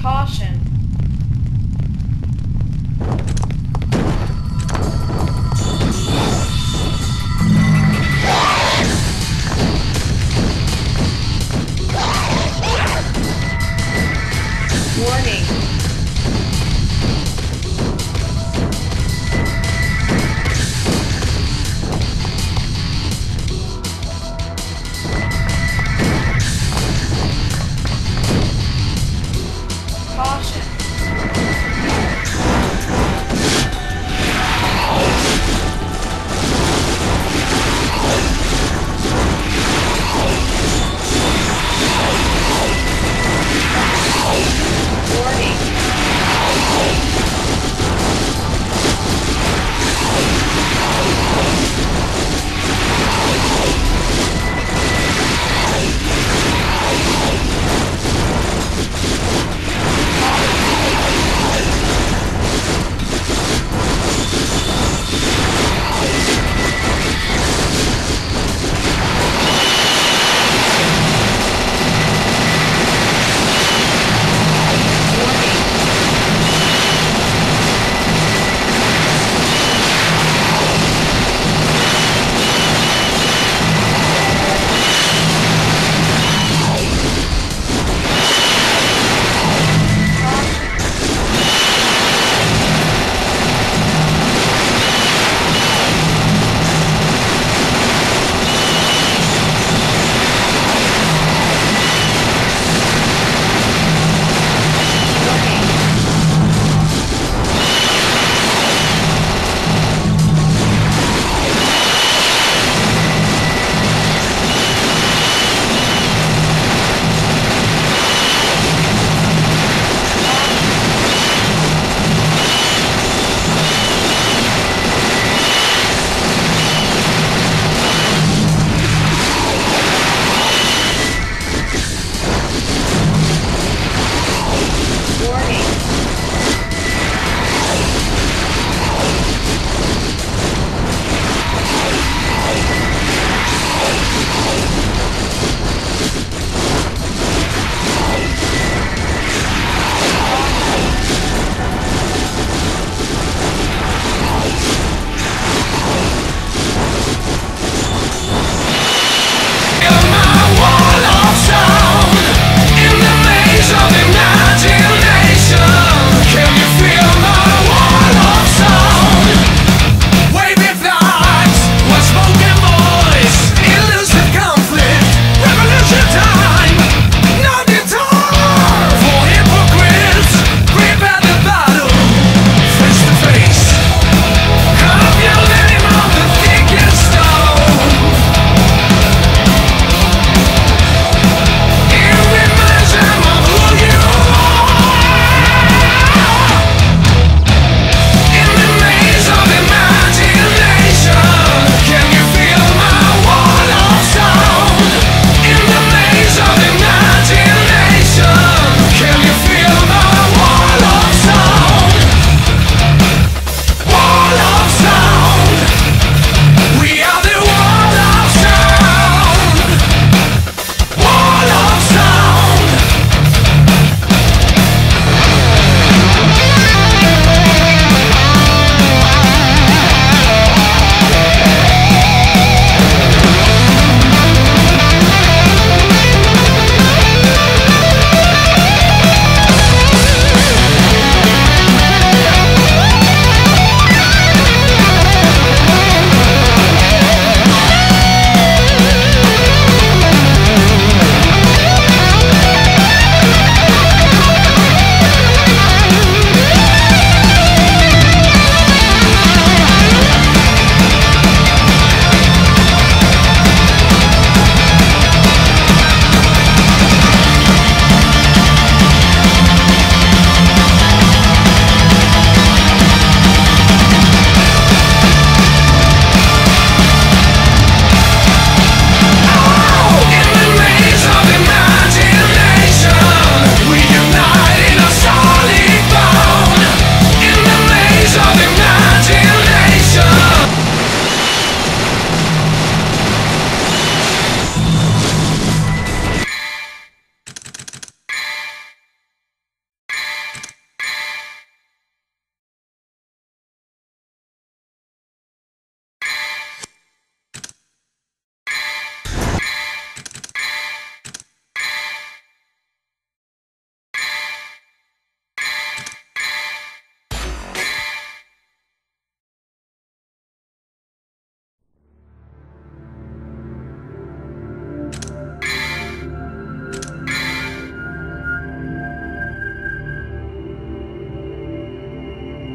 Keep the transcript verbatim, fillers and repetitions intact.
Caution.